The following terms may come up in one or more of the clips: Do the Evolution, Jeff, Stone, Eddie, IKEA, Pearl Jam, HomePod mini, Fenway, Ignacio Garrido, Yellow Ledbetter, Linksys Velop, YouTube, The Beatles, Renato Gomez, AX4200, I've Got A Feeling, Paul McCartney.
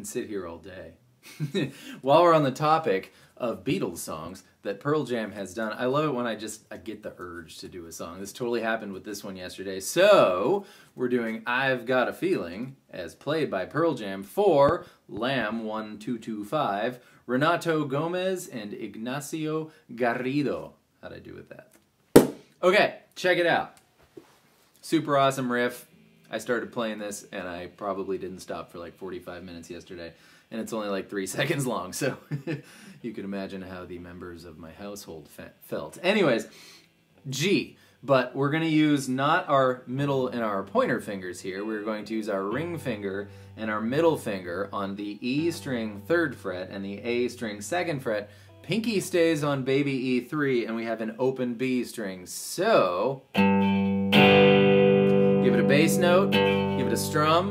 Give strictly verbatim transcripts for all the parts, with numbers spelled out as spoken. can sit here all day. While we're on the topic of Beatles songs that Pearl Jam has done, I love it when I just I get the urge to do a song. This totally happened with this one yesterday. So we're doing I've Got a Feeling, as played by Pearl Jam, for Lamb twelve two two five, Renato Gomez and Ignacio Garrido. How'd I do with that? Okay, check it out. Super awesome riff. I started playing this and I probably didn't stop for like forty-five minutes yesterday. And it's only like three seconds long, so you can imagine how the members of my household fe felt. Anyways, G, but we're gonna use not our middle and our pointer fingers here, we're going to use our ring finger and our middle finger on the E string third fret and the A string second fret. Pinky stays on baby E three and we have an open B string, so give it a bass note, give it a strum,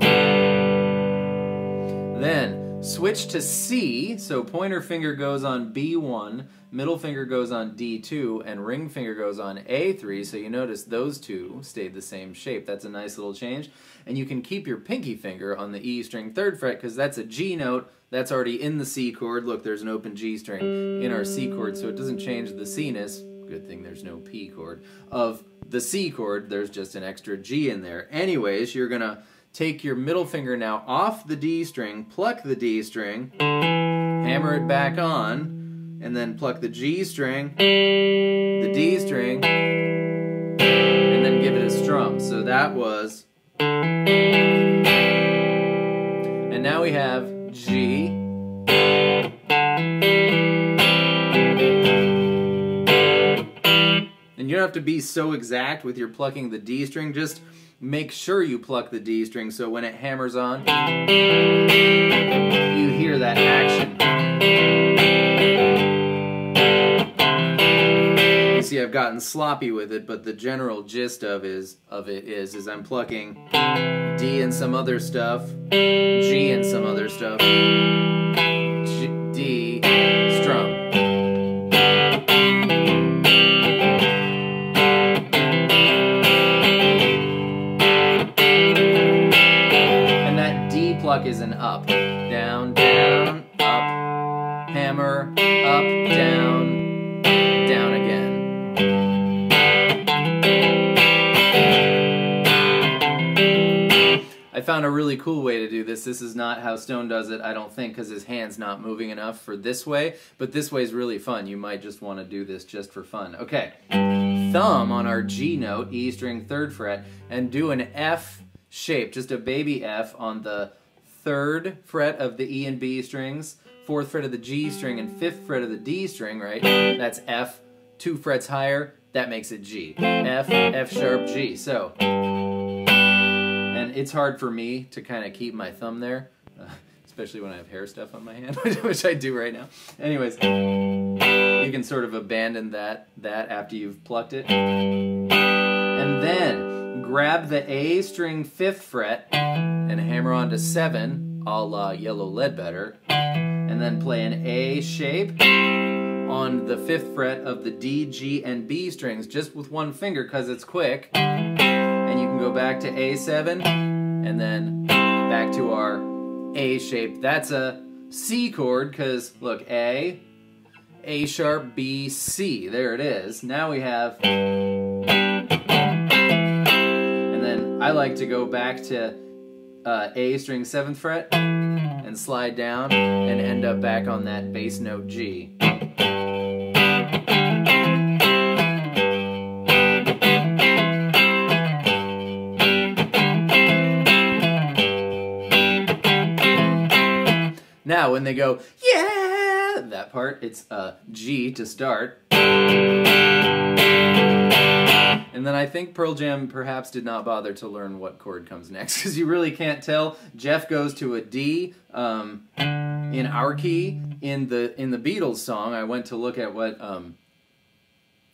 then switch to C, so pointer finger goes on B one, middle finger goes on D two, and ring finger goes on A three, so you notice those two stayed the same shape. That's a nice little change. And you can keep your pinky finger on the E string third fret, because that's a G note, that's already in the C chord. Look, there's an open G string in our C chord, so it doesn't change the C-ness, good thing there's no P chord, of the C chord, there's just an extra G in there. Anyways, you're gonna take your middle finger now off the D string, pluck the D string, hammer it back on, and then pluck the G string, the D string, and then give it a strum. So that was... And now we have G, and you don't have to be so exact with your plucking the D string, just make sure you pluck the D string so when it hammers on, you hear that action. You see, I've gotten sloppy with it, but the general gist of is of it is is I'm plucking D and some other stuff, G and some other stuff, G, D, strum. Is an up, down, down, up, hammer, up, down, down again. I found a really cool way to do this. This is not how Stone does it, I don't think, because his hand's not moving enough for this way, but this way is really fun. You might just want to do this just for fun. Okay, thumb on our G note, E string third fret, and do an F shape, just a baby F on the third fret of the E and B strings, fourth fret of the G string, and fifth fret of the D string, right? That's F, two frets higher, that makes it G. F, F sharp, G, so. And it's hard for me to kind of keep my thumb there, uh, especially when I have hair stuff on my hand, which I do right now. Anyways, you can sort of abandon that, that after you've plucked it. And then grab the A string fifth fret, and hammer on to seven, a la Yellow Ledbetter, and then play an A shape on the fifth fret of the D, G, and B strings, just with one finger, because it's quick, and you can go back to A seven, and then back to our A shape. That's a C chord, because, look, A, A sharp, B, C, there it is. Now we have, and then I like to go back to Uh, A string seventh fret and slide down and end up back on that bass note G. Now when they go, yeah, that part, it's uh, G to start. And then I think Pearl Jam perhaps did not bother to learn what chord comes next, because you really can't tell. Jeff goes to a D um, in our key. In the in the Beatles song, I went to look at what um,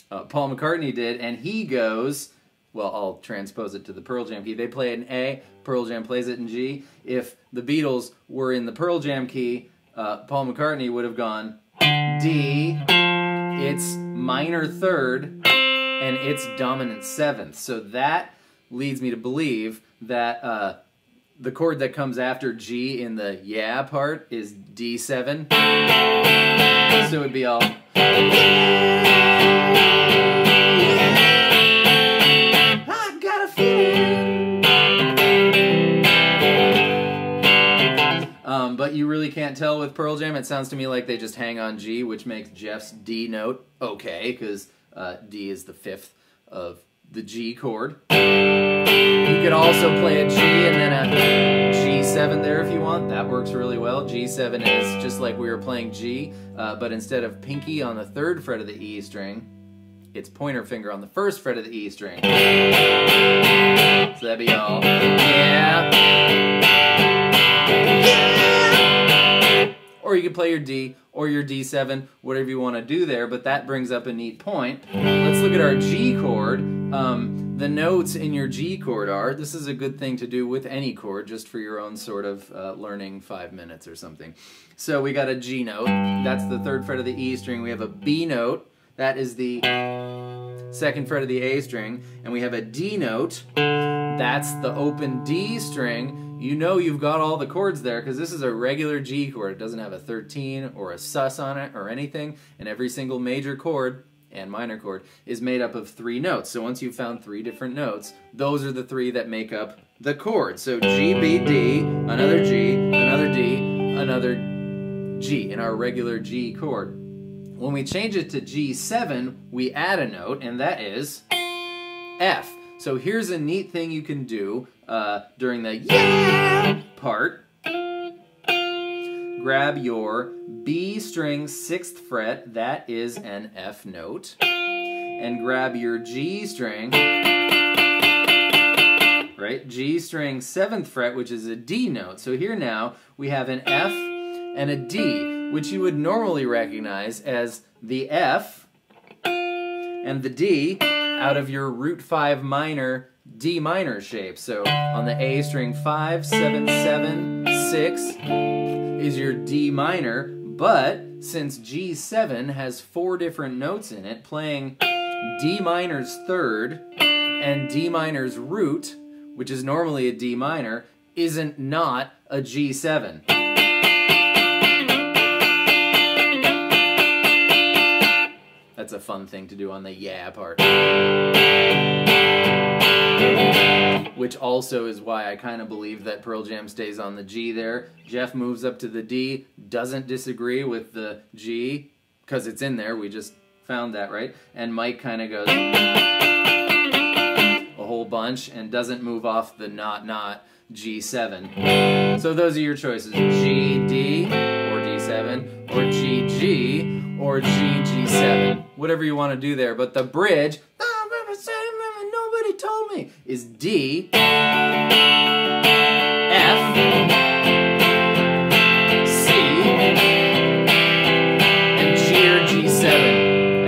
uh, Paul McCartney did, and he goes, well, I'll transpose it to the Pearl Jam key. They play it in A, Pearl Jam plays it in G. If the Beatles were in the Pearl Jam key, uh, Paul McCartney would have gone D, it's minor third, and it's dominant seventh. So that leads me to believe that uh, the chord that comes after G in the yeah part is D seven. So it would be all. I got a feeling. Um, but you really can't tell with Pearl Jam. It sounds to me like they just hang on G, which makes Jeff's D note okay, because uh, D is the fifth of the G chord. You could also play a G and then a G seven there if you want. That works really well. G seven is just like we were playing G, uh, but instead of pinky on the third fret of the E string, it's pointer finger on the first fret of the E string. So that'd be all. Yeah. Yeah. Or you could play your D or your D seven, whatever you want to do there, but that brings up a neat point. Let's look at our G chord. Um, the notes in your G chord are, this is a good thing to do with any chord, just for your own sort of uh, learning five minutes or something. So we got a G note, that's the third fret of the E string. We have a B note, that is the second fret of the A string. And we have a D note, that's the open D string. You know you've got all the chords there because this is a regular G chord. It doesn't have a thirteen or a sus on it or anything. And every single major chord and minor chord is made up of three notes. So once you've found three different notes, those are the three that make up the chord. So G, B, D, another G, another D, another G in our regular G chord. When we change it to G seven, we add a note, and that is F. So here's a neat thing you can do uh, during the yeah part. Grab your B string sixth fret, that is an F note. And grab your G string, right? G string seventh fret, which is a D note. So here now we have an F and a D, which you would normally recognize as the F and the D out of your root five minor, D minor shape. So on the A string, five, seven, seven, six is your D minor, but since G seven has four different notes in it, playing D minor's third and D minor's root, which is normally a D minor, isn't not a G seven. That's a fun thing to do on the yeah part. Which also is why I kind of believe that Pearl Jam stays on the G there. Jeff moves up to the D, doesn't disagree with the G, because it's in there, we just found that, right? And Mike kind of goes a whole bunch and doesn't move off the not not G seven. So those are your choices, G, D, or D seven, or G, G, or G G seven, whatever you want to do there. But the bridge, I remember saying, remember, nobody told me, is D, F, C, and G or G seven.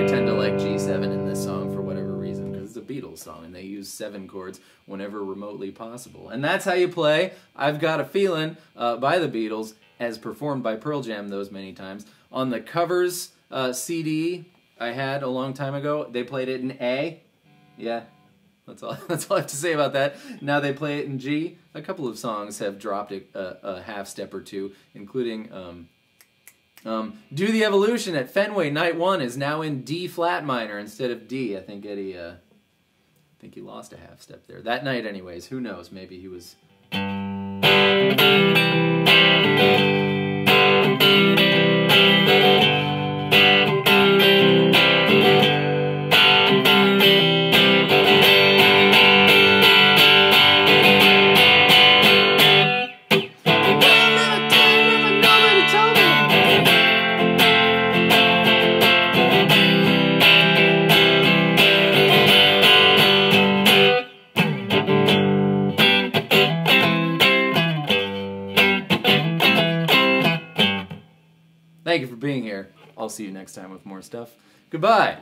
I tend to like G seven in this song for whatever reason, because it's a Beatles song and they use seven chords whenever remotely possible. And that's how you play I've Got a Feeling uh, by the Beatles, as performed by Pearl Jam those many times. On the covers uh, C D I had a long time ago, they played it in A. Yeah, that's all, that's all I have to say about that. Now they play it in G. A couple of songs have dropped a, a, a half step or two, including um, um, Do the Evolution at Fenway, night one, is now in D flat minor instead of D. I think Eddie, uh, I think he lost a half step there. That night anyways, who knows, maybe he was... Thank you for being here. I'll see you next time with more stuff. Goodbye.